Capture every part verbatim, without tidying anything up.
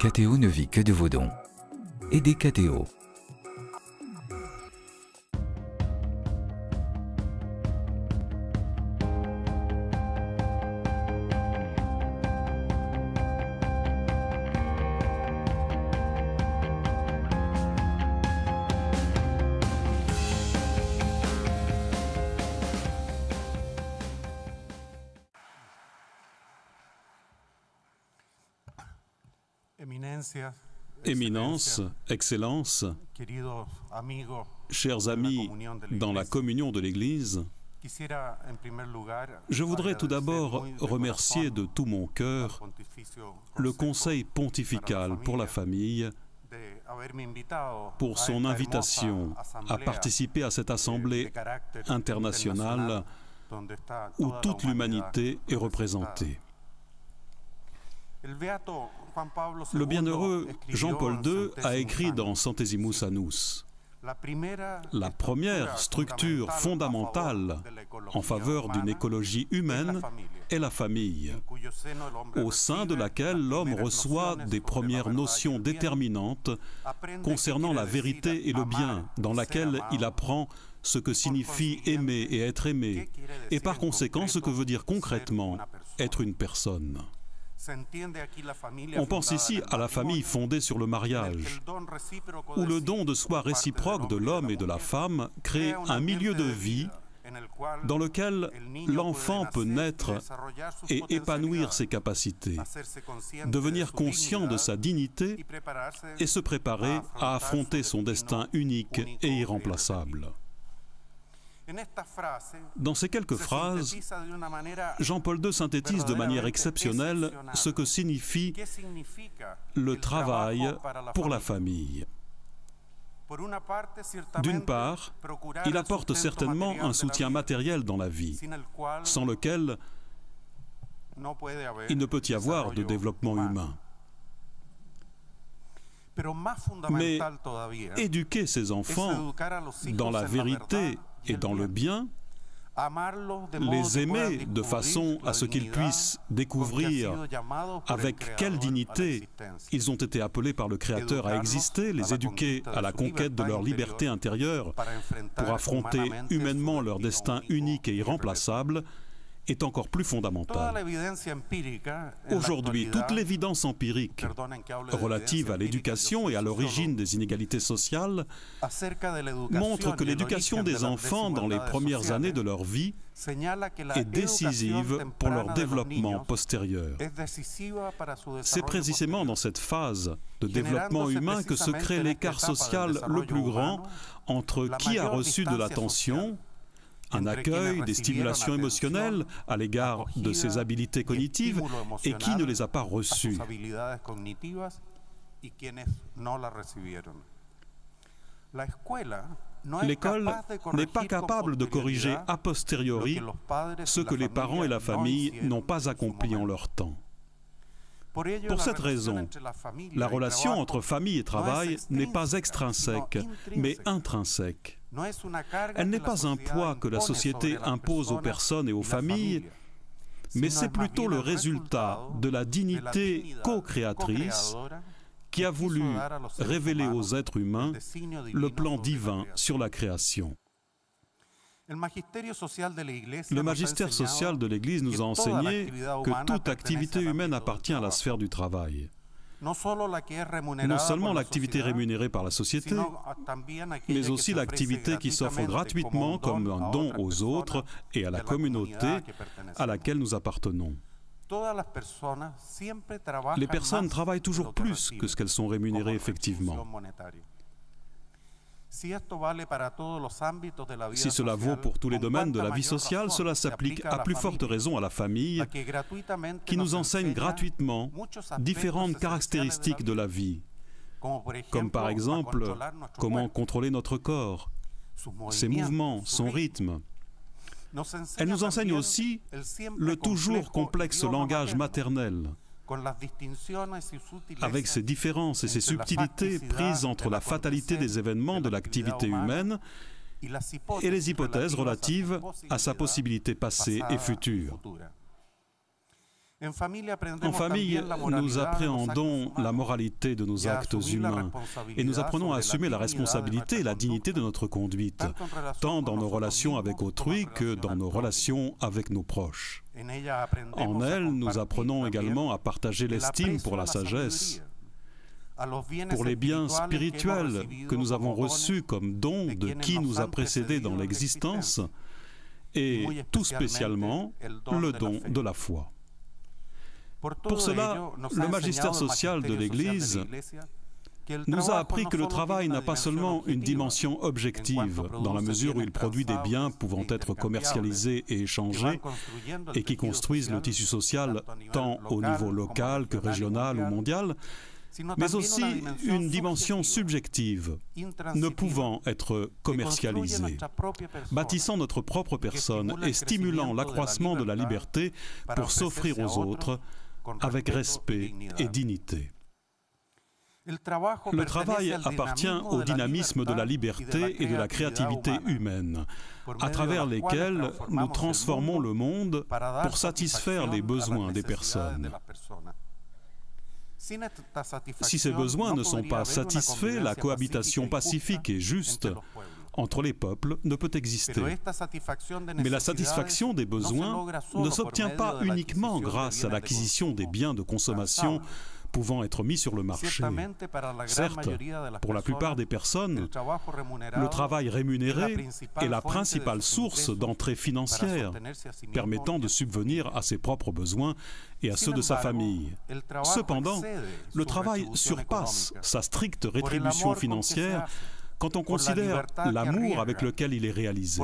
K T O ne vit que de vos dons et des K T O. Éminence, Excellence, chers amis dans la communion de l'Église, je voudrais tout d'abord remercier de tout mon cœur le Conseil pontifical pour la famille pour son invitation à participer à cette assemblée internationale où toute l'humanité est représentée. Le bienheureux Jean-Paul deux a écrit dans Centesimus Annus la première structure fondamentale en faveur d'une écologie humaine est la famille, au sein de laquelle l'homme reçoit des premières notions déterminantes concernant la vérité et le bien, dans laquelle il apprend ce que signifie aimer et être aimé, et par conséquent ce que veut dire concrètement être une personne. On pense ici à la famille fondée sur le mariage, où le don de soi réciproque de l'homme et de la femme crée un milieu de vie dans lequel l'enfant peut naître et épanouir ses capacités, devenir conscient de sa dignité et se préparer à affronter son destin unique et irremplaçable. Dans ces quelques phrases, Jean-Paul deux synthétise de manière exceptionnelle ce que signifie le travail pour la famille. D'une part, il apporte certainement un soutien matériel dans la vie, sans lequel il ne peut y avoir de développement humain. Mais éduquer ses enfants dans la vérité et dans le bien, les aimer de façon à ce qu'ils puissent découvrir avec quelle dignité ils ont été appelés par le Créateur à exister, les éduquer à la conquête de leur liberté intérieure pour affronter humainement leur destin unique et irremplaçable, est encore plus fondamentale. Aujourd'hui, toute l'évidence empirique relative à l'éducation et à l'origine des inégalités sociales montre que l'éducation des enfants dans les premières années de leur vie est décisive pour leur développement postérieur. C'est précisément dans cette phase de développement humain que se crée l'écart social le plus grand entre qui a reçu de l'attention, un accueil, des stimulations émotionnelles à l'égard de ses habiletés cognitives et qui ne les a pas reçues. L'école n'est pas capable de corriger a posteriori ce que les parents et la famille n'ont pas accompli en leur temps. Pour cette raison, la relation entre famille et travail n'est pas extrinsèque, mais intrinsèque. Elle n'est pas un poids que la société impose aux personnes et aux familles, mais c'est plutôt le résultat de la dignité co-créatrice qui a voulu révéler aux êtres humains le plan divin sur la création. Le magistère social de l'Église nous a enseigné que toute activité humaine appartient à la sphère du travail. Non seulement l'activité rémunérée par la société, mais aussi l'activité qui s'offre gratuitement comme un don aux autres et à la communauté à laquelle nous appartenons. Les personnes travaillent toujours plus que ce qu'elles sont rémunérées effectivement. Si cela vaut pour tous les domaines de la vie sociale, cela s'applique à plus forte raison à la famille, qui nous enseigne gratuitement différentes caractéristiques de la vie, comme par exemple comment contrôler notre corps, ses mouvements, son rythme. Elle nous enseigne aussi le toujours complexe langage maternel, avec ses différences et ses subtilités prises entre la fatalité des événements de l'activité humaine et les hypothèses relatives à sa possibilité passée et future. En famille, nous appréhendons la moralité de nos actes humains et nous apprenons à assumer la responsabilité et la dignité de notre conduite, tant dans nos relations avec autrui que dans nos relations avec nos proches. En elle, nous apprenons également à partager l'estime pour la sagesse, pour les biens spirituels que nous avons reçus comme don de qui nous a précédés dans l'existence et tout spécialement le don de la foi. Pour cela, le magistère social de l'Église nous a appris que le travail n'a pas seulement une dimension objective, dans la mesure où il produit des biens pouvant être commercialisés et échangés, et qui construisent le tissu social tant au niveau local que régional ou mondial, mais aussi une dimension subjective, ne pouvant être commercialisée, bâtissant notre propre personne et stimulant l'accroissement de la liberté pour s'offrir aux autres avec respect et dignité. Le travail appartient au dynamisme de la liberté et de la créativité humaine, à travers lesquelles nous transformons le monde pour satisfaire les besoins des personnes. Si ces besoins ne sont pas satisfaits, la cohabitation pacifique et juste entre les peuples ne peut exister. Mais la satisfaction des besoins ne s'obtient pas uniquement grâce à l'acquisition des biens de consommation pouvant être mis sur le marché. Certes, pour la plupart des personnes, le travail rémunéré est la principale source d'entrées financières permettant de subvenir à ses propres besoins et à ceux de sa famille. Cependant, le travail surpasse sa stricte rétribution financière quand on considère l'amour avec lequel il est réalisé,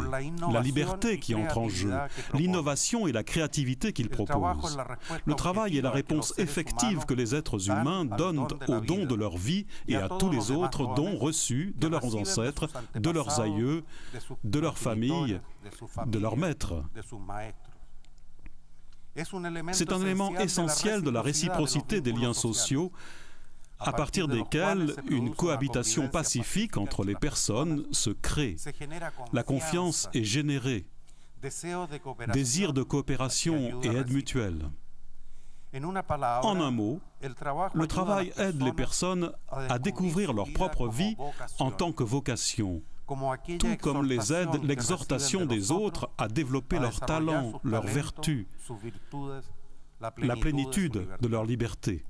la liberté qui entre en jeu, l'innovation et la créativité qu'il propose. Le travail est la réponse effective que les êtres humains donnent aux dons de leur vie et à tous les autres dons reçus de leurs ancêtres, de leurs aïeux, de leur famille, de leurs maîtres. C'est un élément essentiel de la réciprocité des liens sociaux à partir desquels une cohabitation pacifique entre les personnes se crée. La confiance est générée, désir de coopération et aide mutuelle. En un mot, le travail aide les personnes à découvrir leur propre vie en tant que vocation, tout comme les aide l'exhortation des autres à développer leurs talents, leurs vertus, la plénitude de leur liberté.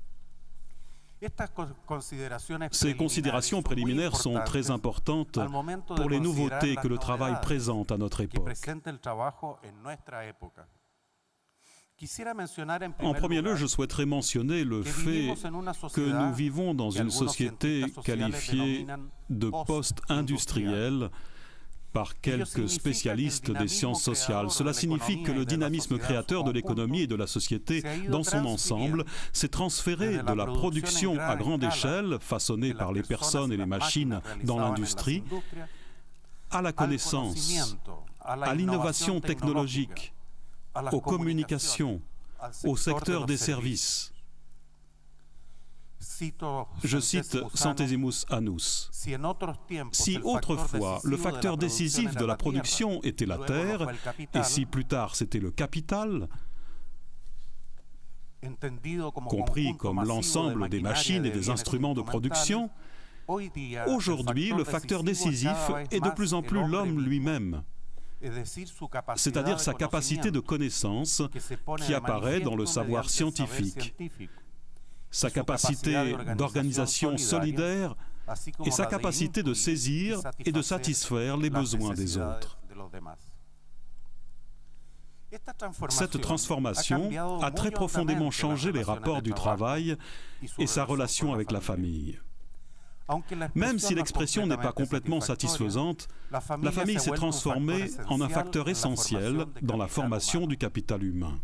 Ces considérations préliminaires sont très importantes pour les nouveautés que le travail présente à notre époque. En premier lieu, je souhaiterais mentionner le fait que nous vivons dans une société qualifiée de post-industrielle par quelques spécialistes des sciences sociales. Cela signifie que le dynamisme créateur de l'économie et de la société dans son ensemble s'est transféré de la production à grande échelle, façonnée par les personnes et les machines dans l'industrie, à la connaissance, à l'innovation technologique, aux communications, au secteur des services. Je cite Centesimus Annus. Si autrefois le facteur décisif de la production était la terre, et si plus tard c'était le capital, compris comme l'ensemble des machines et des instruments de production, aujourd'hui le facteur décisif est de plus en plus l'homme lui-même, c'est-à-dire sa capacité de connaissance qui apparaît dans le savoir scientifique, sa capacité d'organisation solidaire et sa capacité de saisir et de satisfaire les besoins des autres. Cette transformation a très profondément changé les rapports du travail et sa relation avec la famille. Même si l'expression n'est pas complètement satisfaisante, la famille s'est transformée en un facteur essentiel dans la formation du capital humain.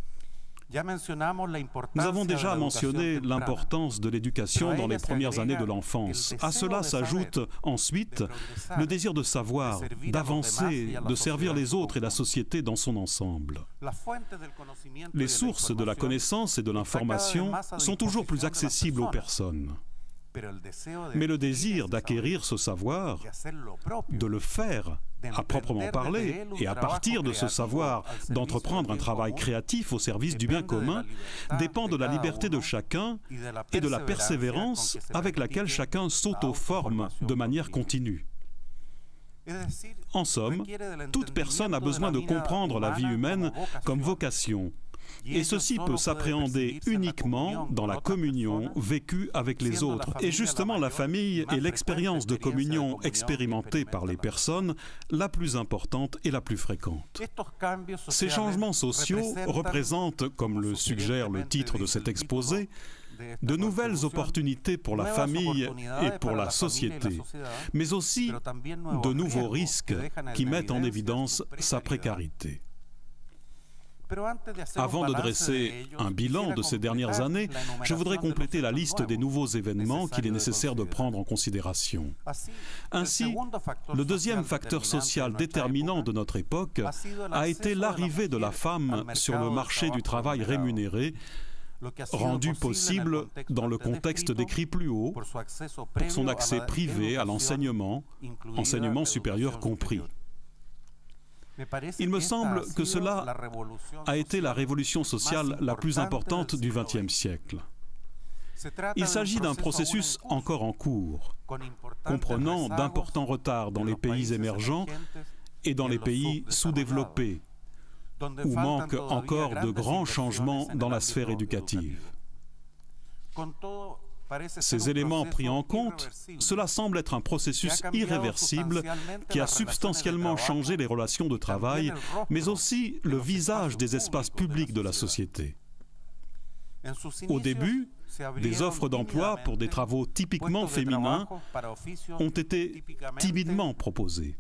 Nous avons déjà mentionné l'importance de l'éducation dans les premières années de l'enfance. À cela s'ajoute ensuite le désir de savoir, d'avancer, de servir les autres et la société dans son ensemble. Les sources de la connaissance et de l'information sont toujours plus accessibles aux personnes. Mais le désir d'acquérir ce savoir, de le faire, à proprement parler, et à partir de ce savoir d'entreprendre un travail créatif au service du bien commun, dépend de la liberté de chacun et de la persévérance avec laquelle chacun s'auto-forme de manière continue. En somme, toute personne a besoin de comprendre la vie humaine comme vocation, et ceci peut s'appréhender uniquement dans la communion vécue avec les autres. Et justement, la famille est l'expérience de communion expérimentée par les personnes la plus importante et la plus fréquente. Ces changements sociaux représentent, comme le suggère le titre de cet exposé, de nouvelles opportunités pour la famille et pour la société, mais aussi de nouveaux risques qui mettent en évidence sa précarité. Avant de dresser un bilan de ces dernières années, je voudrais compléter la liste des nouveaux événements qu'il est nécessaire de prendre en considération. Ainsi, le deuxième facteur social déterminant de notre époque a été l'arrivée de la femme sur le marché du travail rémunéré, rendu possible dans le contexte décrit plus haut, pour son accès privé à l'enseignement, enseignement supérieur compris. Il me semble que cela a été la révolution sociale la plus importante du vingtième siècle. Il s'agit d'un processus encore en cours, comprenant d'importants retards dans les pays émergents et dans les pays sous-développés, où manquent encore de grands changements dans la sphère éducative. Ces éléments pris en compte, cela semble être un processus irréversible qui a substantiellement changé les relations de travail, mais aussi le visage des espaces publics de la société. Au début, des offres d'emploi pour des travaux typiquement féminins ont été timidement proposées.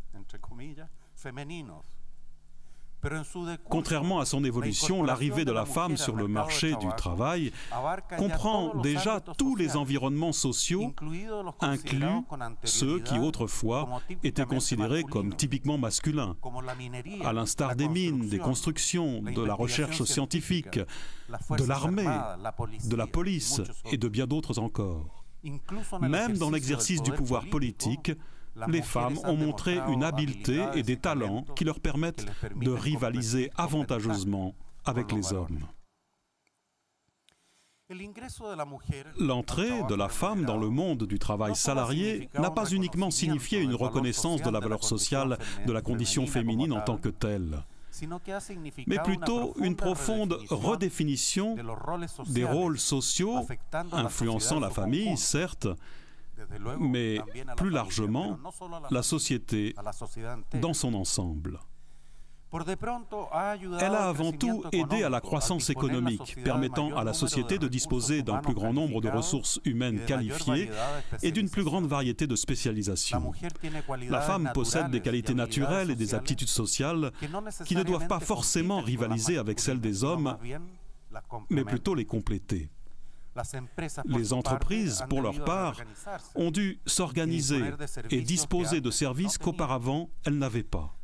Contrairement à son évolution, l'arrivée de la femme sur le marché du travail comprend déjà tous les environnements sociaux, inclus ceux qui autrefois étaient considérés comme typiquement masculins, à l'instar des mines, des constructions, de la recherche scientifique, de l'armée, de la police et de bien d'autres encore. Même dans l'exercice du pouvoir politique, les femmes ont montré une habileté et des talents qui leur permettent de rivaliser avantageusement avec les hommes. L'entrée de la femme dans le monde du travail salarié n'a pas uniquement signifié une reconnaissance de la valeur sociale de la condition féminine en tant que telle, mais plutôt une profonde redéfinition des rôles sociaux, influençant la famille, certes, mais plus largement la société dans son ensemble. Elle a avant tout aidé à la croissance économique, permettant à la société de disposer d'un plus grand nombre de ressources humaines qualifiées et d'une plus grande variété de spécialisations. La femme possède des qualités naturelles et des aptitudes sociales qui ne doivent pas forcément rivaliser avec celles des hommes, mais plutôt les compléter. Les entreprises, pour leur part, ont dû s'organiser et disposer de services qu'auparavant elles n'avaient pas.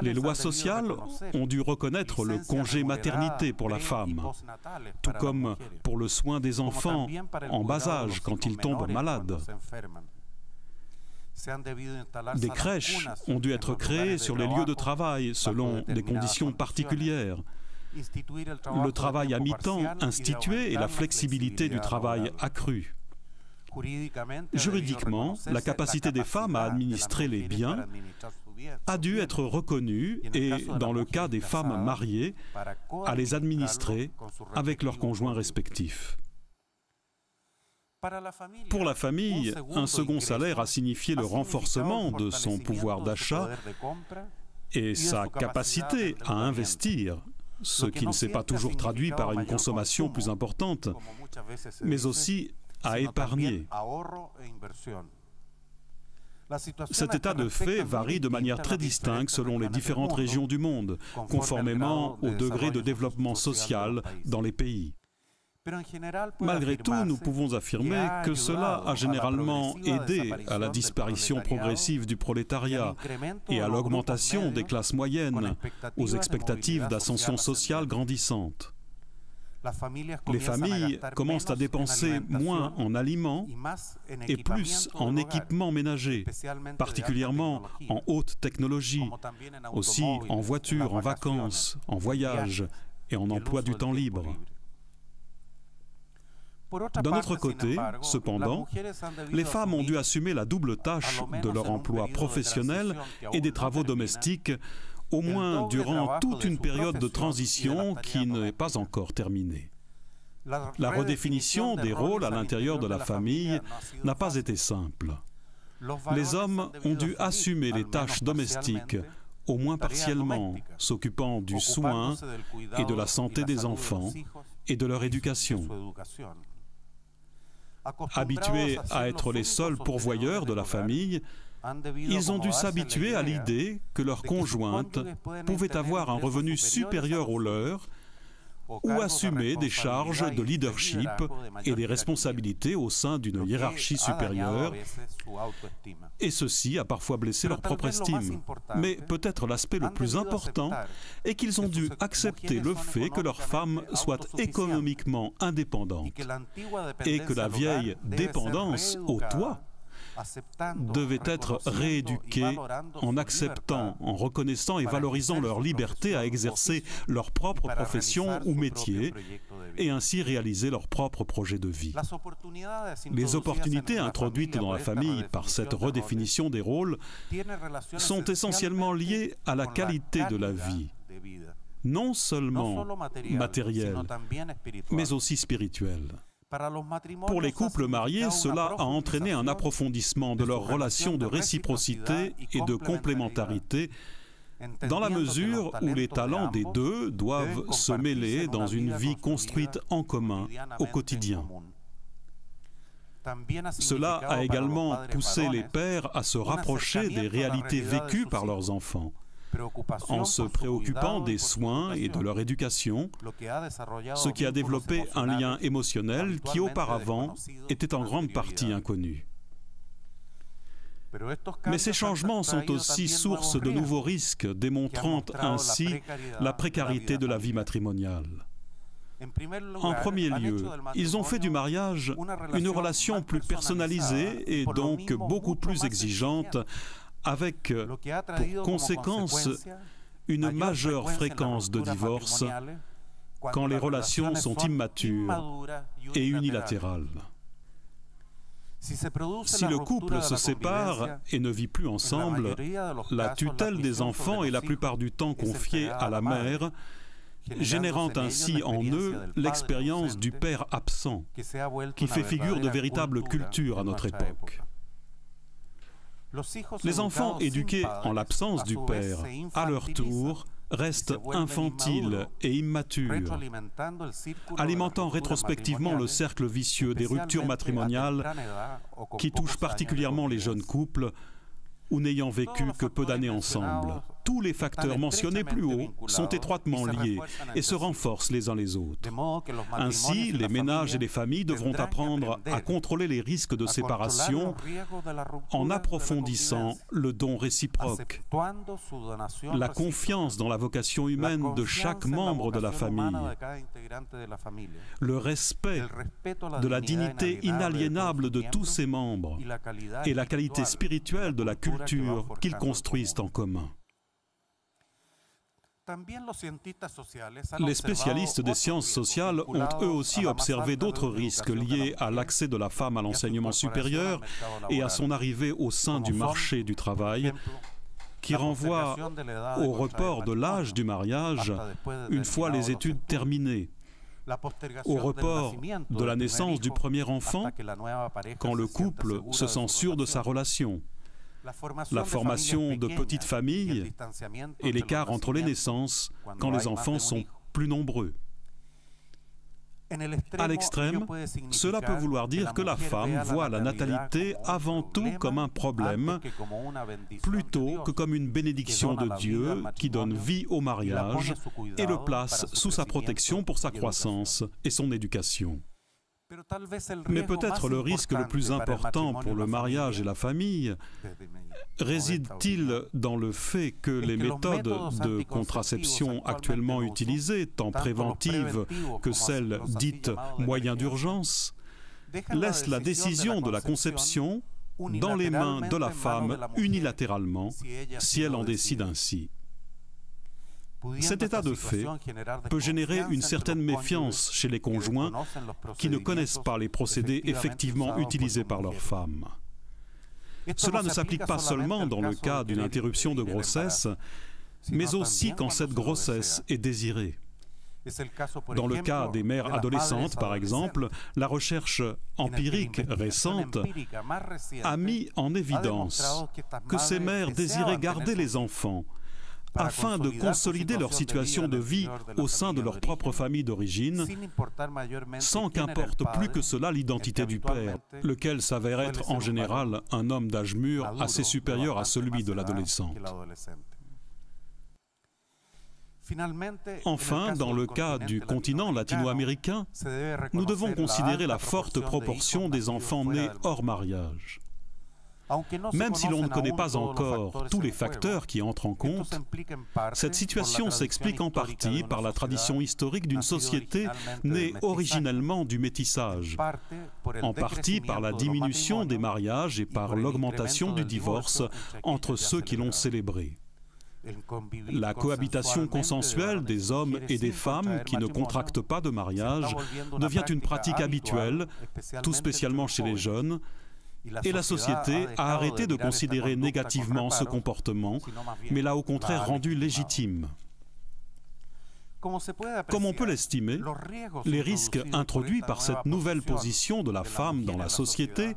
Les lois sociales ont dû reconnaître le congé maternité pour la femme, tout comme pour le soin des enfants en bas âge quand ils tombent malades. Des crèches ont dû être créées sur les lieux de travail selon des conditions particulières. Le travail à mi-temps institué et la flexibilité du travail accrue. Juridiquement, la capacité des femmes à administrer les biens a dû être reconnue et, dans le cas des femmes mariées, à les administrer avec leurs conjoints respectifs. Pour la famille, un second salaire a signifié le renforcement de son pouvoir d'achat et sa capacité à investir, ce qui ne s'est pas toujours traduit par une consommation plus importante, mais aussi à épargner. Cet état de fait varie de manière très distincte selon les différentes régions du monde, conformément au degré de développement social dans les pays. Malgré tout, nous pouvons affirmer que cela a généralement aidé à la disparition progressive du prolétariat et à l'augmentation des classes moyennes, aux expectatives d'ascension sociale grandissante. Les familles commencent à dépenser moins en aliments et plus en équipements ménagers, particulièrement en haute technologie, aussi en voitures, en vacances, en voyages et en emploi du temps libre. D'un autre côté, cependant, les femmes ont dû assumer la double tâche de leur emploi professionnel et des travaux domestiques, au moins durant toute une période de transition qui n'est pas encore terminée. La redéfinition des rôles à l'intérieur de la famille n'a pas été simple. Les hommes ont dû assumer les tâches domestiques, au moins partiellement, s'occupant du soin et de la santé des enfants et de leur éducation. Habitués à être les seuls pourvoyeurs de la famille, ils ont dû s'habituer à l'idée que leurs conjointes pouvaient avoir un revenu supérieur au leur ou assumer des charges de leadership et des responsabilités au sein d'une hiérarchie supérieure, et ceci a parfois blessé leur propre estime. Mais peut-être l'aspect le plus important est qu'ils ont dû accepter le fait que leurs femmes soient économiquement indépendantes et que la vieille dépendance au toit devaient être rééduqués en acceptant, en reconnaissant et valorisant leur liberté à exercer leur propre profession ou métier et ainsi réaliser leur propre projet de vie. Les opportunités introduites dans la famille par cette redéfinition des rôles sont essentiellement liées à la qualité de la vie, non seulement matérielle, mais aussi spirituelle. Pour les couples mariés, cela a entraîné un approfondissement de leur relation de réciprocité et de complémentarité, dans la mesure où les talents des deux doivent se mêler dans une vie construite en commun au quotidien. Cela a également poussé les pères à se rapprocher des réalités vécues par leurs enfants, en se préoccupant des soins et de leur éducation, ce qui a développé un lien émotionnel qui auparavant était en grande partie inconnu. Mais ces changements sont aussi source de nouveaux risques, démontrant ainsi la précarité de la vie matrimoniale. En premier lieu, ils ont fait du mariage une relation plus personnalisée et donc beaucoup plus exigeante, avec, pour conséquence, une majeure fréquence de divorces quand les relations sont immatures et unilatérales. Si le couple se sépare et ne vit plus ensemble, la tutelle des enfants est la plupart du temps confiée à la mère, générant ainsi en eux l'expérience du père absent, qui fait figure de véritable culture à notre époque. Les enfants éduqués en l'absence du père, à leur tour, restent infantiles et immatures, alimentant rétrospectivement le cercle vicieux des ruptures matrimoniales qui touchent particulièrement les jeunes couples ou n'ayant vécu que peu d'années ensemble. Tous les facteurs mentionnés plus haut sont étroitement liés et se renforcent les uns les autres. Ainsi, les ménages et les familles devront apprendre à contrôler les risques de séparation en approfondissant le don réciproque, la confiance dans la vocation humaine de chaque membre de la famille, le respect de la dignité inaliénable de tous ses membres et la qualité spirituelle de la culture qu'ils construisent en commun. Les spécialistes des sciences sociales ont eux aussi observé d'autres risques liés à l'accès de la femme à l'enseignement supérieur et à son arrivée au sein du marché du travail, qui renvoie au report de l'âge du mariage une fois les études terminées, au report de la naissance du premier enfant quand le couple se sent sûr de sa relation, la formation de petites familles et l'écart entre les naissances quand les enfants sont plus nombreux. À l'extrême, cela peut vouloir dire que la femme voit la natalité avant tout comme un problème, plutôt que comme une bénédiction de Dieu qui donne vie au mariage et le place sous sa protection pour sa croissance et son éducation. Mais peut-être le risque le plus important pour le mariage et la famille réside-t-il dans le fait que les méthodes de contraception actuellement utilisées, tant préventives que celles dites moyens d'urgence, laissent la décision de la conception dans les mains de la femme unilatéralement, si elle en décide ainsi. Cet état de fait peut générer une certaine méfiance chez les conjoints qui ne connaissent pas les procédés effectivement utilisés par leurs femmes. Cela ne s'applique pas seulement dans le cas d'une interruption de grossesse, mais aussi quand cette grossesse est désirée. Dans le cas des mères adolescentes, par exemple, la recherche empirique récente a mis en évidence que ces mères désiraient garder les enfants afin de consolider leur situation de vie au sein de leur propre famille d'origine, sans qu'importe plus que cela l'identité du père, lequel s'avère être en général un homme d'âge mûr assez supérieur à celui de l'adolescente. Enfin, dans le cas du continent latino-américain, nous devons considérer la forte proportion des enfants nés hors mariage. Même si l'on ne connaît pas encore tous les facteurs qui entrent en compte, cette situation s'explique en partie par la tradition historique d'une société née originellement du métissage, en partie par la diminution des mariages et par l'augmentation du divorce entre ceux qui l'ont célébré. La cohabitation consensuelle des hommes et des femmes qui ne contractent pas de mariage devient une pratique habituelle, tout spécialement chez les jeunes, et la société a arrêté de considérer négativement ce comportement, mais l'a au contraire rendu légitime. Comme on peut l'estimer, les risques introduits par cette nouvelle position de la femme dans la société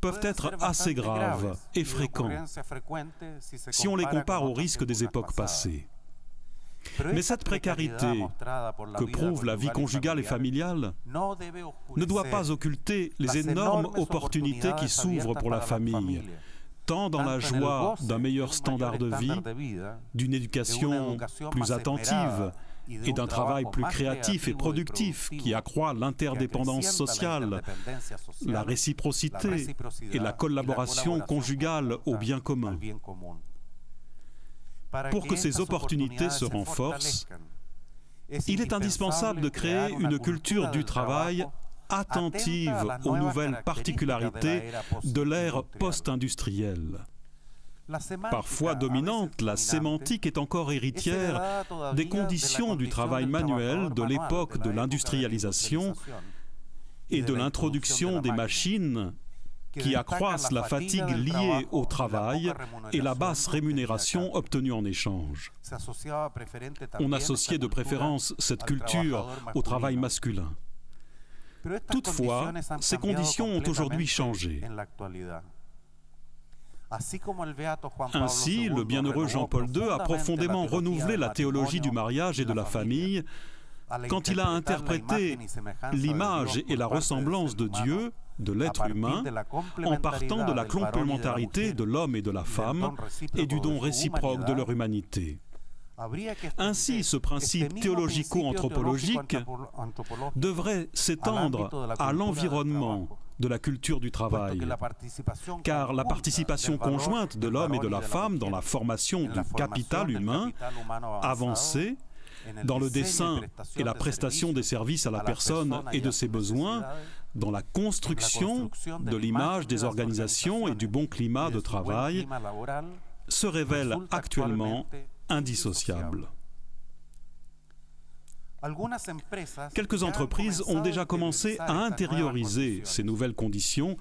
peuvent être assez graves et fréquents si on les compare aux risques des époques passées. Mais cette précarité que prouve la vie conjugale et familiale ne doit pas occulter les énormes opportunités qui s'ouvrent pour la famille, tant dans la joie d'un meilleur standard de vie, d'une éducation plus attentive et d'un travail plus créatif et productif qui accroît l'interdépendance sociale, la réciprocité et la collaboration conjugale au bien commun. Pour que ces opportunités se renforcent, il est indispensable de créer une culture du travail attentive aux nouvelles particularités de l'ère post-industrielle. Parfois dominante, la sémantique est encore héritière des conditions du travail manuel de l'époque de l'industrialisation et de l'introduction des machines qui accroissent la fatigue liée au travail et la basse rémunération obtenue en échange. On associait de préférence cette culture au travail masculin. Toutefois, ces conditions ont aujourd'hui changé. Ainsi, le bienheureux Jean-Paul deux a profondément renouvelé la théologie du mariage et de la famille quand il a interprété l'image et la ressemblance de Dieu, de l'être humain, en partant de la complémentarité de l'homme et de la femme et du don réciproque de leur humanité. Ainsi, ce principe théologico-anthropologique devrait s'étendre à l'environnement de la culture du travail, car la participation conjointe de l'homme et de la femme dans la formation du capital humain avancé, dans le dessein et la prestation des services à la personne et de ses besoins, dans la construction de l'image des organisations et du bon climat de travail, se révèle actuellement indissociable. Quelques entreprises ont déjà commencé à intérioriser ces nouvelles conditions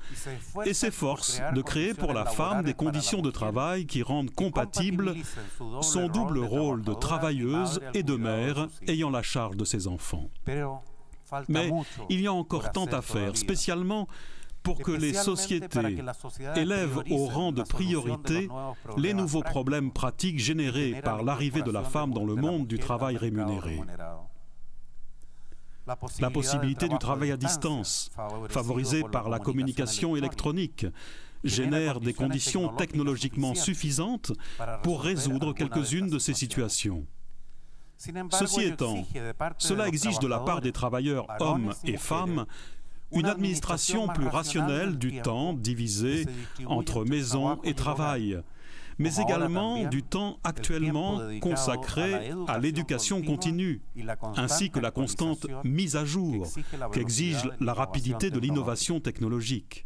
et s'efforcent de créer pour la femme des conditions de travail qui rendent compatible son double rôle de travailleuse et de mère ayant la charge de ses enfants. Mais il y a encore tant à faire, spécialement pour que les sociétés élèvent au rang de priorité les nouveaux problèmes pratiques générés par l'arrivée de la femme dans le monde du travail rémunéré. La possibilité du travail à distance, favorisée par la communication électronique, génère des conditions technologiquement suffisantes pour résoudre quelques-unes de ces situations. Ceci étant, cela exige de la part des travailleurs hommes et femmes une administration plus rationnelle du temps divisée entre maison et travail, mais également du temps actuellement consacré à l'éducation continue, ainsi que la constante mise à jour qu'exige la rapidité de l'innovation technologique.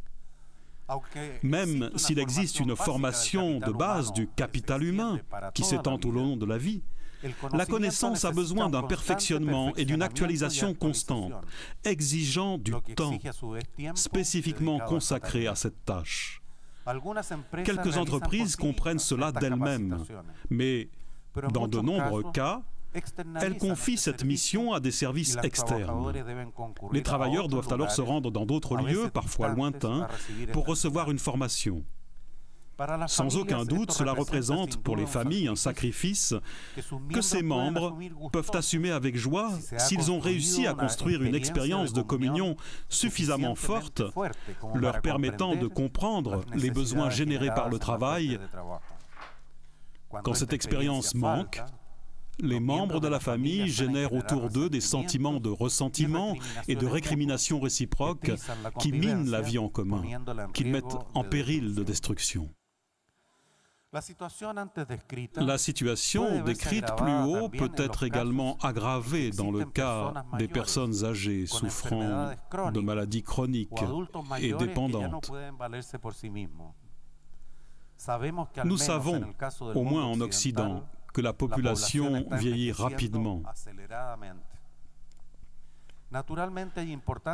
Même s'il existe une formation de base du capital humain qui s'étend au long de la vie, la connaissance a besoin d'un perfectionnement et d'une actualisation constante, exigeant du temps spécifiquement consacré à cette tâche. Quelques entreprises comprennent cela d'elles-mêmes, mais dans de nombreux cas, elles confient cette mission à des services externes. Les travailleurs doivent alors se rendre dans d'autres lieux, parfois lointains, pour recevoir une formation. Sans aucun doute, cela représente pour les familles un sacrifice que ces membres peuvent assumer avec joie s'ils ont réussi à construire une expérience de communion suffisamment forte, leur permettant de comprendre les besoins générés par le travail. Quand cette expérience manque, les membres de la famille génèrent autour d'eux des sentiments de ressentiment et de récrimination réciproque qui minent la vie en commun, qui mettent en péril de destruction. La situation décrite plus haut peut être également aggravée dans le cas des personnes âgées souffrant de maladies chroniques et dépendantes. Nous savons, au moins en Occident, que la population vieillit rapidement.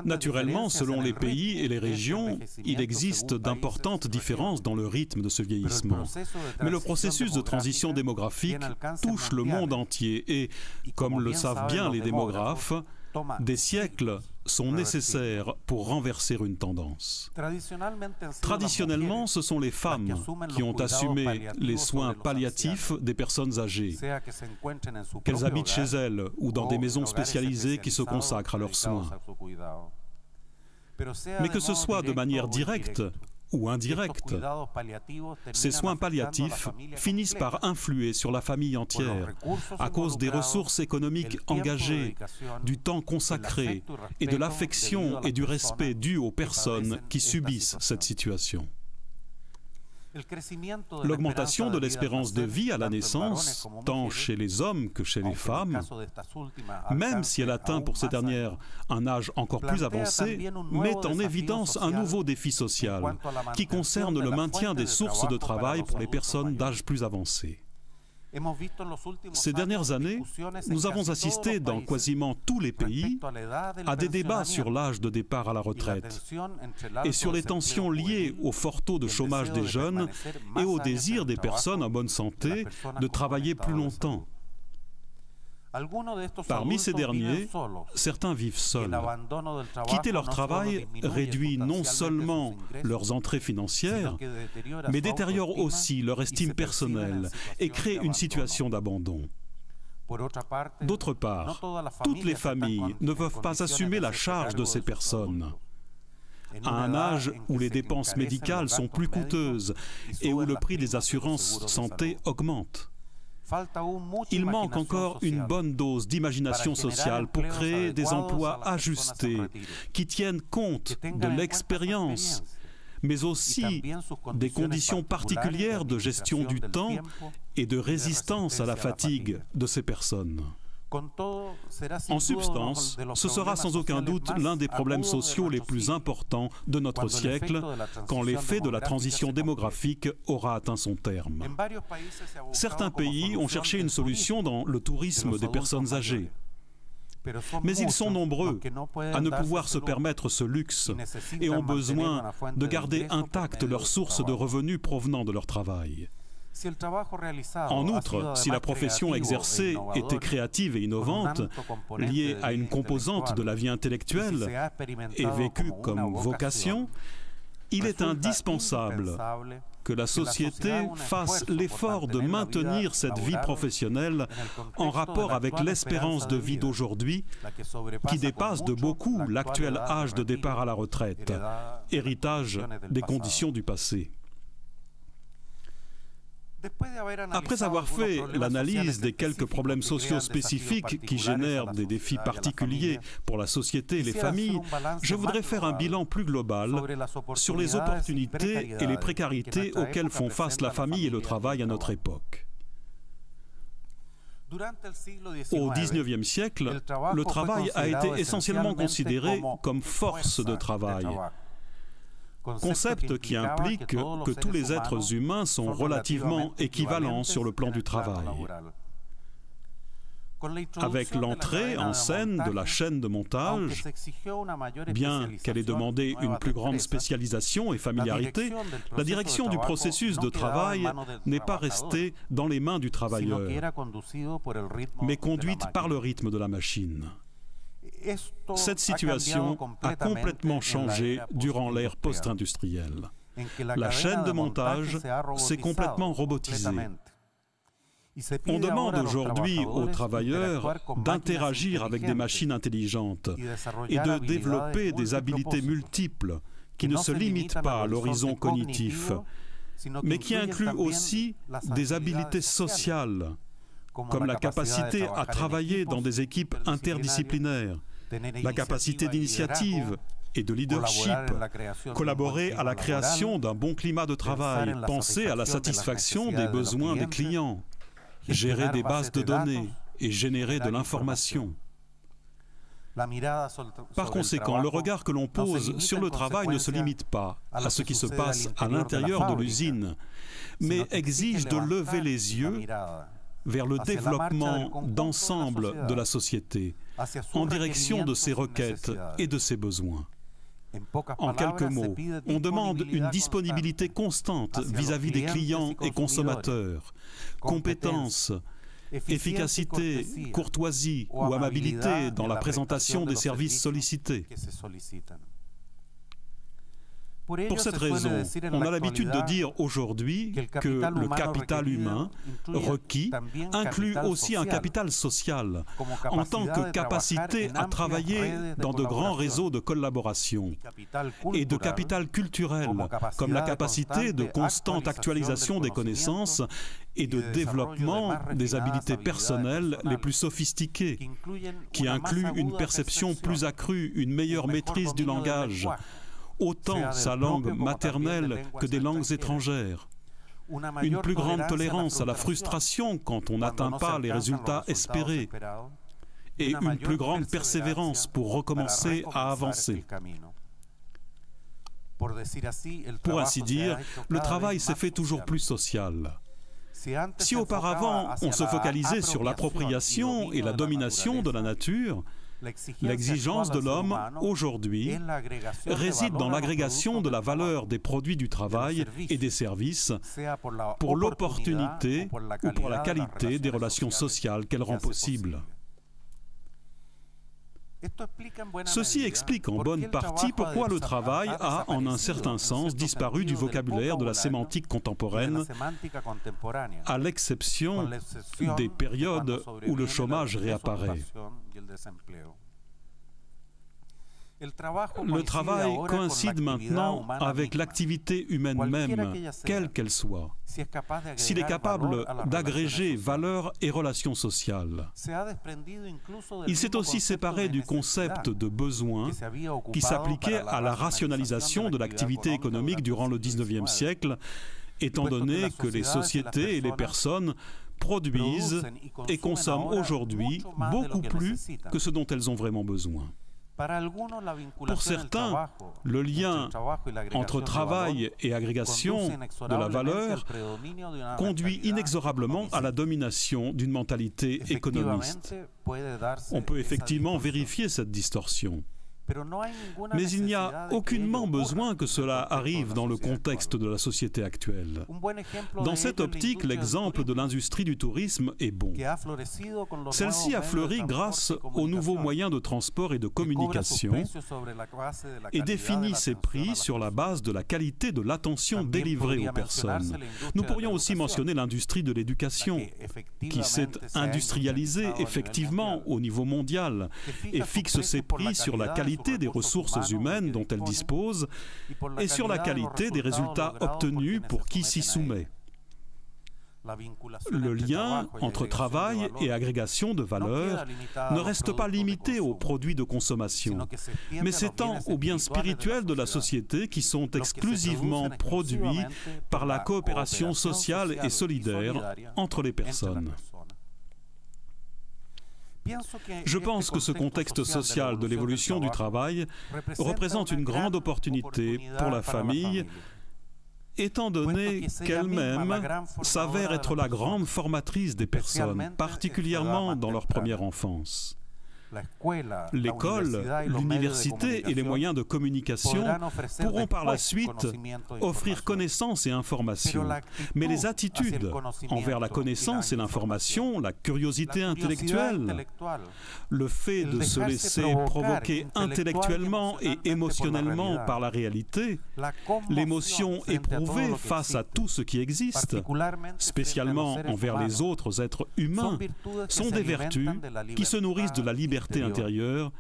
Naturellement, selon les pays et les régions, il existe d'importantes différences dans le rythme de ce vieillissement. Mais le processus de transition démographique touche le monde entier et, comme le savent bien les démographes, des siècles sont nécessaires pour renverser une tendance. Traditionnellement, ce sont les femmes qui ont assumé les soins palliatifs des personnes âgées, qu'elles habitent chez elles ou dans des maisons spécialisées qui se consacrent à leurs soins. Mais que ce soit de manière directe ou indirecte, ces soins palliatifs finissent par influer sur la famille entière à cause des ressources économiques engagées, du temps consacré et de l'affection et du respect dû aux personnes qui subissent cette situation. L'augmentation de l'espérance de vie à la naissance, tant chez les hommes que chez les femmes, même si elle atteint pour ces dernières un âge encore plus avancé, met en évidence un nouveau défi social qui concerne le maintien des sources de travail pour les personnes d'âge plus avancé. Ces dernières années, nous avons assisté dans quasiment tous les pays à des débats sur l'âge de départ à la retraite et sur les tensions liées au fort taux de chômage des jeunes et au désir des personnes en bonne santé de travailler plus longtemps. Parmi ces derniers, certains vivent seuls. Quitter leur travail réduit non seulement leurs entrées financières, mais détériore aussi leur estime personnelle et crée une situation d'abandon. D'autre part, toutes les familles ne peuvent pas assumer la charge de ces personnes. À un âge où les dépenses médicales sont plus coûteuses et où le prix des assurances santé augmente, il manque encore une bonne dose d'imagination sociale pour créer des emplois ajustés qui tiennent compte de l'expérience, mais aussi des conditions particulières de gestion du temps et de résistance à la fatigue de ces personnes. En substance, ce sera sans aucun doute l'un des problèmes sociaux les plus importants de notre siècle quand l'effet de la transition démographique aura atteint son terme. Certains pays ont cherché une solution dans le tourisme des personnes âgées, mais ils sont nombreux à ne pouvoir se permettre ce luxe et ont besoin de garder intactes leurs sources de revenus provenant de leur travail. En outre, si la profession exercée était créative et innovante, liée à une composante de la vie intellectuelle et vécue comme vocation, il est indispensable que la société fasse l'effort de maintenir cette vie professionnelle en rapport avec l'espérance de vie d'aujourd'hui, qui dépasse de beaucoup l'actuel âge de départ à la retraite, héritage des conditions du passé. Après avoir fait l'analyse des quelques problèmes sociaux spécifiques qui génèrent des défis particuliers pour la société et les familles, je voudrais faire un bilan plus global sur les opportunités et les précarités auxquelles font face la famille et le travail à notre époque. Au dix-neuvième siècle, le travail a été essentiellement considéré comme force de travail, concept qui implique que tous les êtres humains sont relativement équivalents sur le plan du travail. Avec l'entrée en scène de la chaîne de montage, bien qu'elle ait demandé une plus grande spécialisation et familiarité, la direction du processus de travail n'est pas restée dans les mains du travailleur, mais conduite par le rythme de la machine. Cette situation a complètement changé durant l'ère post-industrielle. La chaîne de montage s'est complètement robotisée. On demande aujourd'hui aux travailleurs d'interagir avec des machines intelligentes et de développer des habiletés multiples qui ne se limitent pas à l'horizon cognitif, mais qui incluent aussi des habiletés sociales, comme la capacité à travailler dans des équipes interdisciplinaires, la capacité d'initiative et de leadership, collaborer à la création d'un bon climat de travail, penser à la satisfaction des besoins des clients, gérer des bases de données et générer de l'information. Par conséquent, le regard que l'on pose sur le travail ne se limite pas à ce qui se passe à l'intérieur de l'usine, mais exige de lever les yeux vers le développement d'ensemble de la société, en direction de ses requêtes et de ses besoins. En quelques mots, on demande une disponibilité constante vis-à-vis des clients et consommateurs, compétence, efficacité, courtoisie ou amabilité dans la présentation des services sollicités. Pour cette raison, on a l'habitude de dire aujourd'hui que le capital humain requis inclut aussi un capital social en tant que capacité à travailler dans de grands réseaux de collaboration et de capital culturel, comme la capacité de constante actualisation des connaissances et de développement des habiletés personnelles les plus sophistiquées, qui incluent une perception plus accrue, une meilleure maîtrise du langage, autant sa langue maternelle que des langues étrangères, une plus grande tolérance à la frustration quand on n'atteint pas les résultats espérés, et une plus grande persévérance pour recommencer à avancer. Pour ainsi dire, le travail s'est fait toujours plus social. Si auparavant on se focalisait sur l'appropriation et la domination de la nature, l'exigence de l'homme, aujourd'hui, réside dans l'agrégation de la valeur des produits du travail et des services pour l'opportunité ou pour la qualité des relations sociales qu'elle rend possible. Ceci explique en bonne partie pourquoi le travail a, en un certain sens, disparu du vocabulaire de la sémantique contemporaine, à l'exception des périodes où le chômage réapparaît. Le travail coïncide maintenant avec l'activité humaine même, quelle qu'elle soit, s'il est capable d'agréger valeurs et relations sociales. Il s'est aussi séparé du concept de besoin qui s'appliquait à la rationalisation de l'activité économique durant le dix-neuvième siècle, étant donné que les sociétés et les personnes produisent et consomment aujourd'hui beaucoup plus que ce dont elles ont vraiment besoin. Pour certains, le lien entre travail et agrégation de la valeur conduit inexorablement à la domination d'une mentalité économiste. On peut effectivement vérifier cette distorsion. Mais il n'y a aucunement besoin que cela arrive dans le contexte de la société actuelle. Dans cette optique, l'exemple de l'industrie du tourisme est bon. Celle-ci a fleuri grâce aux nouveaux moyens de transport et de communication et définit ses prix sur la base de la qualité de l'attention délivrée aux personnes. Nous pourrions aussi mentionner l'industrie de l'éducation, qui s'est industrialisée effectivement au niveau mondial et fixe ses prix sur la qualité des ressources humaines dont elle dispose et sur la qualité des résultats obtenus pour qui s'y soumet. Le lien entre travail et agrégation de valeur ne reste pas limité aux produits de consommation, mais s'étend aux biens spirituels de la société qui sont exclusivement produits par la coopération sociale et solidaire entre les personnes. Je pense que ce contexte social de l'évolution du travail représente une grande opportunité pour la famille, étant donné qu'elle-même s'avère être la grande formatrice des personnes, particulièrement dans leur première enfance. L'école, l'université et les moyens de communication pourront par la suite offrir connaissance et information, mais les attitudes envers la connaissance et l'information, la curiosité intellectuelle, le fait de se laisser provoquer intellectuellement et émotionnellement par la réalité, l'émotion éprouvée face à tout ce qui existe, spécialement envers les autres êtres humains, sont des vertus qui se nourrissent de la liberté intérieure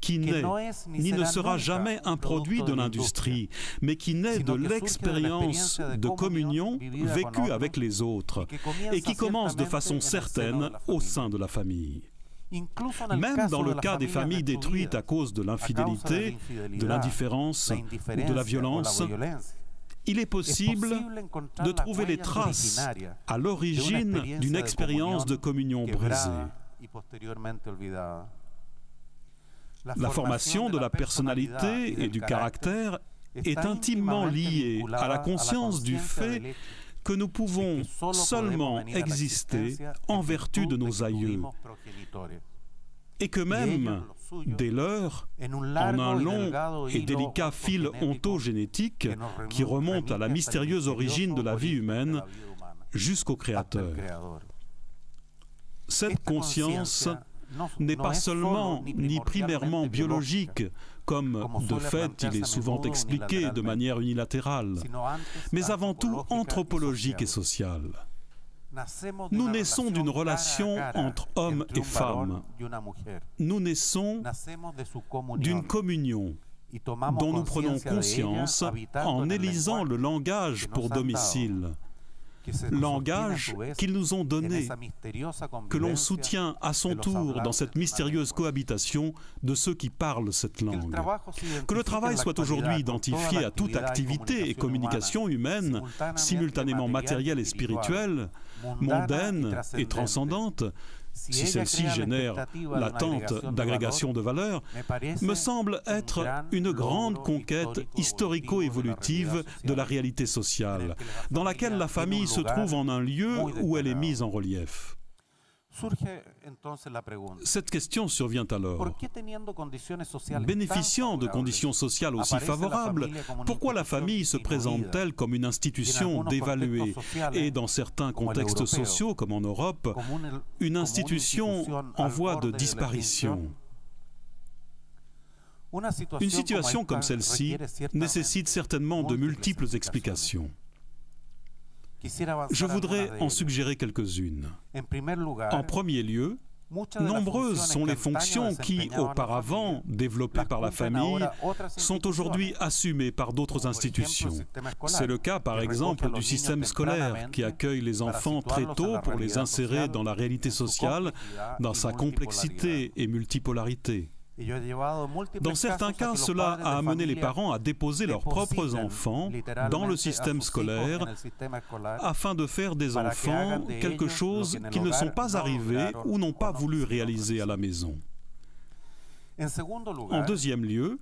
qui n'est ni ne sera jamais un produit de l'industrie, mais qui naît de l'expérience de communion vécue avec les autres et qui commence de façon certaine au sein de la famille. Même dans le cas des familles détruites à cause de l'infidélité, de l'indifférence ou de la violence, il est possible de trouver les traces à l'origine d'une expérience de communion brisée. La formation de la personnalité et du caractère est intimement liée à la conscience du fait que nous pouvons seulement exister en vertu de nos aïeux, et que même, dès lors, en un long et délicat fil ontogénétique qui remonte à la mystérieuse origine de la vie humaine jusqu'au Créateur. Cette conscience n'est pas seulement ni primairement biologique, comme de fait il est souvent expliqué de manière unilatérale, mais avant tout anthropologique et sociale. Nous naissons d'une relation entre hommes et femmes. Nous naissons d'une communion dont nous prenons conscience en élisant le langage pour domicile. Langage qu'ils nous ont donné, que l'on soutient à son tour dans cette mystérieuse cohabitation de ceux qui parlent cette langue. Que le travail soit aujourd'hui identifié à toute activité et communication humaine, simultanément matérielle et spirituelle, mondaine et transcendante, si celle-ci génère l'attente d'agrégation de valeur, me semble être une grande conquête historico-évolutive de la réalité sociale, dans laquelle la famille se trouve en un lieu où elle est mise en relief. Cette question survient alors. Bénéficiant de conditions sociales aussi favorables, pourquoi la famille se présente-t-elle comme une institution dévaluée et, dans certains contextes sociaux comme en Europe, une institution en voie de disparition ? Une situation comme celle-ci nécessite certainement de multiples explications. Je voudrais en suggérer quelques-unes. En premier lieu, nombreuses sont les fonctions qui, auparavant développées par la famille, sont aujourd'hui assumées par d'autres institutions. C'est le cas, par exemple, du système scolaire, qui accueille les enfants très tôt pour les insérer dans la réalité sociale, dans sa complexité et multipolarité. Dans certains cas, cela a amené les parents à déposer leurs propres enfants dans le système scolaire afin de faire des enfants quelque chose qu'ils ne sont pas arrivés ou n'ont pas voulu réaliser à la maison. En deuxième lieu,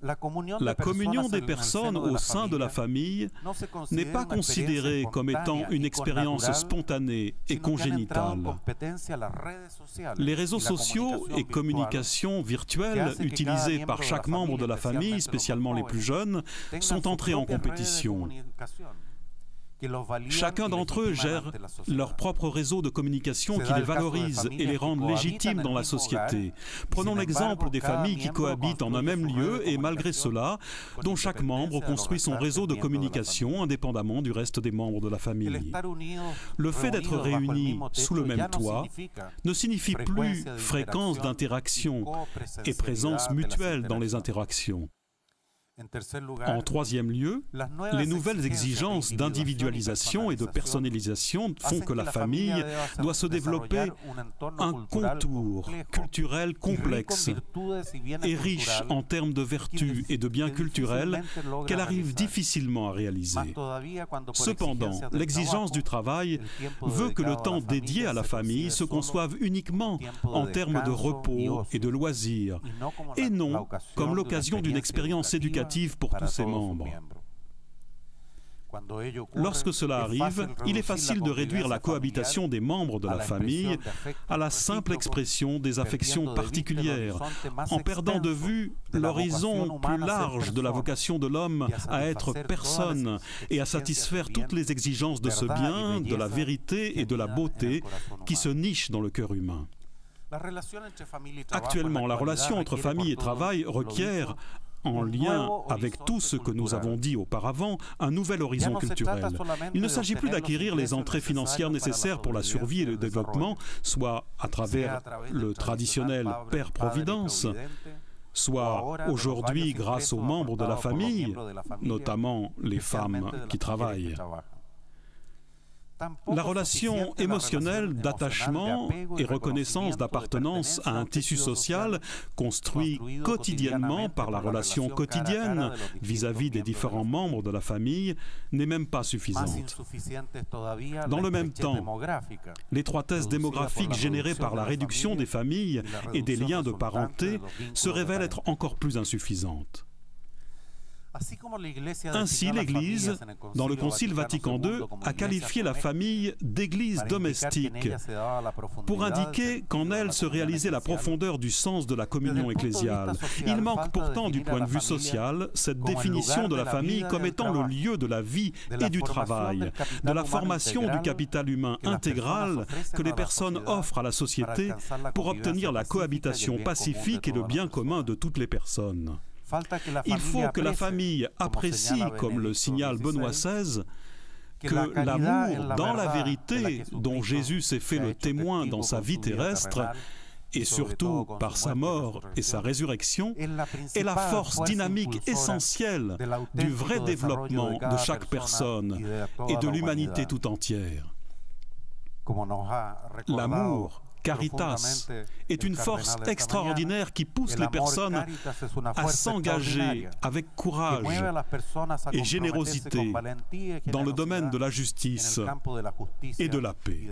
la communion des personnes au sein de la famille n'est pas considérée comme étant une expérience spontanée et congénitale. Les réseaux sociaux et communications virtuelles utilisées par chaque membre de la famille, spécialement les plus jeunes, sont entrés en compétition. Chacun d'entre eux gère leur propre réseau de communication qui les valorise et les rendent légitimes dans la société. Prenons l'exemple des familles qui cohabitent en un même lieu et, malgré cela, dont chaque membre construit son réseau de communication indépendamment du reste des membres de la famille. Le fait d'être réunis sous le même toit ne signifie plus fréquence d'interaction et présence mutuelle dans les interactions. En troisième lieu, les nouvelles exigences d'individualisation et de personnalisation font que la famille doit se développer un contour culturel complexe et riche en termes de vertus et de biens culturels qu'elle arrive difficilement à réaliser. Cependant, l'exigence du travail veut que le temps dédié à la famille se conçoive uniquement en termes de repos et de loisirs, et non comme l'occasion d'une expérience éducative pour tous ses membres. Lorsque cela arrive, il est facile de réduire la cohabitation des membres de la famille à la simple expression des affections particulières, en perdant de vue l'horizon plus large de la vocation de l'homme à être personne et à satisfaire toutes les exigences de ce bien, de la vérité et de la beauté qui se nichent dans le cœur humain. Actuellement, la relation entre famille et travail requiert, en lien avec tout ce que nous avons dit auparavant, un nouvel horizon culturel. Il ne s'agit plus d'acquérir les entrées financières nécessaires pour la survie et le développement, soit à travers le traditionnel Père-Providence, soit aujourd'hui grâce aux membres de la famille, notamment les femmes qui travaillent. La relation émotionnelle d'attachement et reconnaissance d'appartenance à un tissu social construit quotidiennement par la relation quotidienne vis-à-vis des différents membres de la famille n'est même pas suffisante. Dans le même temps, l'étroitesse démographique générée par la réduction des familles et des liens de parenté se révèle être encore plus insuffisante. Ainsi, l'Église, dans le Concile Vatican deux, a qualifié la famille d'église domestique pour indiquer qu'en elle se réalisait la profondeur du sens de la communion ecclésiale. Il manque pourtant, du point de vue social, cette définition de la famille comme étant le lieu de la vie et du travail, de la formation du capital humain intégral que les personnes offrent à la société pour obtenir la cohabitation pacifique et le bien commun de toutes les personnes. Il faut que la famille apprécie, comme le signale Benoît seize, que l'amour dans la vérité dont Jésus s'est fait le témoin dans sa vie terrestre, et surtout par sa mort et sa résurrection, est la force dynamique essentielle du vrai développement de chaque personne et de l'humanité tout entière. L'amour, Caritas, est une force extraordinaire qui pousse les personnes à s'engager avec courage et générosité dans le domaine de la justice et de la paix.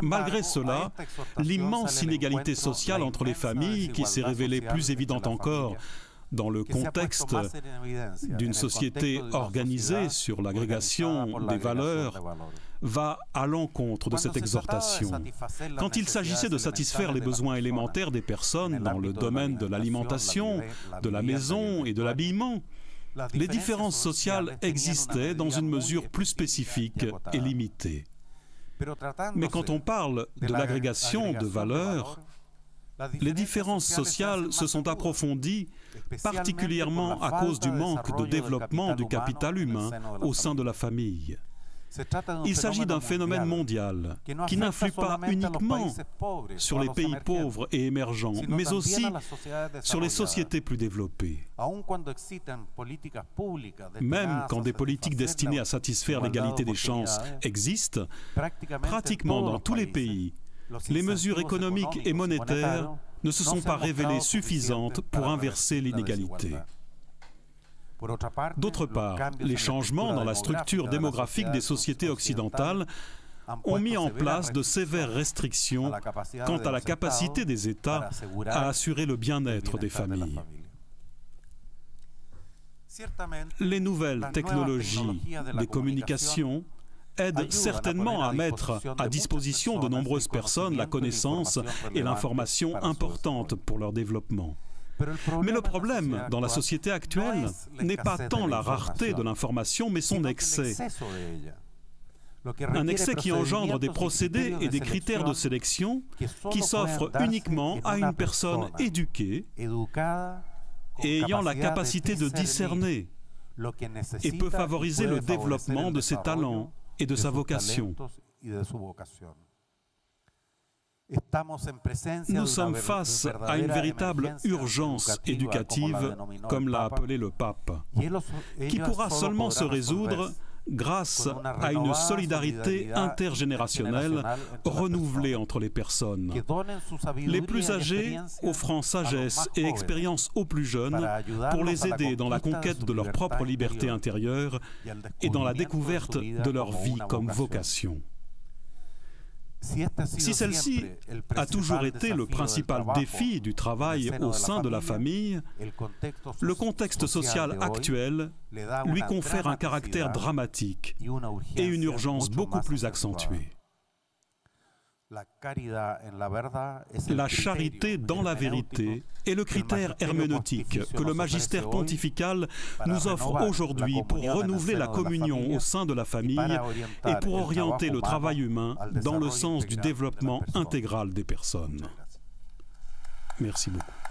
Malgré cela, l'immense inégalité sociale entre les familles, qui s'est révélée plus évidente encore dans le contexte d'une société organisée sur l'agrégation des valeurs, va à l'encontre de cette exhortation. Quand il s'agissait de satisfaire les besoins élémentaires des personnes dans le domaine de l'alimentation, de la maison et de l'habillement, les différences sociales existaient dans une mesure plus spécifique et limitée. Mais quand on parle de l'agrégation de valeurs, les différences sociales se sont approfondies, particulièrement à cause du manque de développement du capital humain au sein de la famille. Il s'agit d'un phénomène mondial qui n'influe pas uniquement sur les pays pauvres et émergents, mais aussi sur les sociétés plus développées. Même quand des politiques destinées à satisfaire l'égalité des chances existent, pratiquement dans tous les pays, les mesures économiques et monétaires ne se sont pas révélées suffisantes pour inverser l'inégalité. D'autre part, les changements dans la structure démographique des sociétés occidentales ont mis en place de sévères restrictions quant à la capacité des États à assurer le bien-être des familles. Les nouvelles technologies des communications aide certainement à mettre à disposition de nombreuses personnes la connaissance et l'information importantes pour leur développement. Mais le problème dans la société actuelle n'est pas tant la rareté de l'information, mais son excès. Un excès qui engendre des procédés et des critères de sélection qui s'offrent uniquement à une personne éduquée et ayant la capacité de discerner, et peut favoriser le développement de ses talents et de sa vocation. Nous sommes face à une véritable urgence éducative, comme l'a appelé le pape, qui pourra seulement se résoudre grâce à une solidarité intergénérationnelle renouvelée entre les personnes, les plus âgés offrant sagesse et expérience aux plus jeunes pour les aider dans la conquête de leur propre liberté intérieure et dans la découverte de leur vie comme vocation. Si celle-ci a toujours été le principal défi du travail au sein de la famille, le contexte social actuel lui confère un caractère dramatique et une urgence beaucoup plus accentuée. La charité dans la vérité est le critère herméneutique que le magistère pontifical nous offre aujourd'hui pour renouveler la communion au sein de la famille et pour orienter le travail humain dans le sens du développement intégral des personnes. Merci beaucoup.